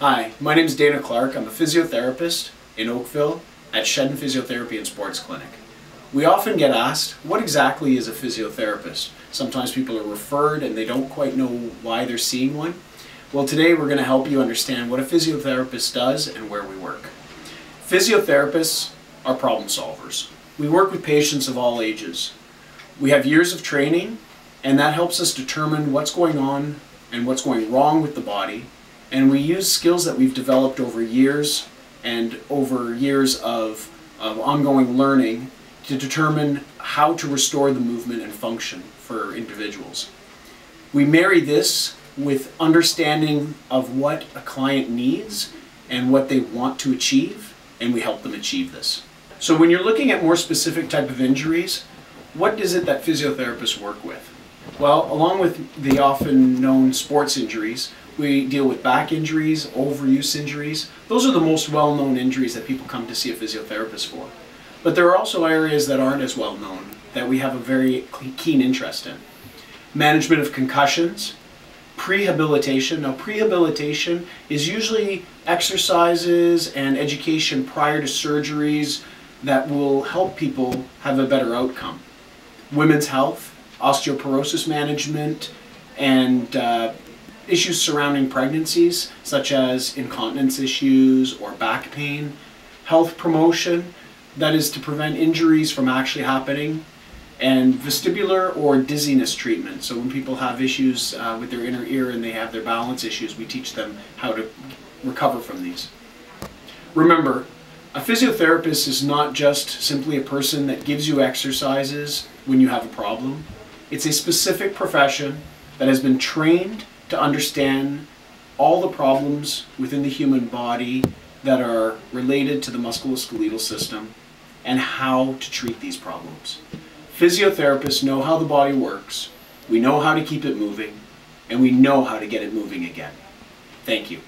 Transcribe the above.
Hi, my name is Dana Clark. I'm a physiotherapist in Oakville at Sheddon Physiotherapy and Sports Clinic. We often get asked, what exactly is a physiotherapist? Sometimes people are referred and they don't quite know why they're seeing one. Well, today we're going to help you understand what a physiotherapist does and where we work. Physiotherapists are problem solvers. We work with patients of all ages. We have years of training, and that helps us determine what's going on and what's going wrong with the body. And we use skills that we've developed over years of ongoing learning to determine how to restore the movement and function for individuals. We marry this with understanding of what a client needs and what they want to achieve, and we help them achieve this. So when you're looking at more specific type of injuries, what is it that physiotherapists work with? Well, along with the often known sports injuries, we deal with back injuries, overuse injuries. Those are the most well-known injuries that people come to see a physiotherapist for. But there are also areas that aren't as well-known that we have a very keen interest in. Management of concussions, prehabilitation. Now, prehabilitation is usually exercises and education prior to surgeries that will help people have a better outcome. Women's health, osteoporosis management, and issues surrounding pregnancies, such as incontinence issues or back pain. Health promotion, that is to prevent injuries from actually happening. And vestibular or dizziness treatment. So when people have issues with their inner ear and they have their balance issues, we teach them how to recover from these. Remember, a physiotherapist is not just simply a person that gives you exercises when you have a problem. It's a specific profession that has been trained to understand all the problems within the human body that are related to the musculoskeletal system and how to treat these problems. Physiotherapists know how the body works, we know how to keep it moving, and we know how to get it moving again. Thank you.